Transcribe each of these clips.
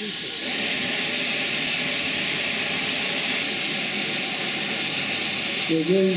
We're going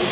to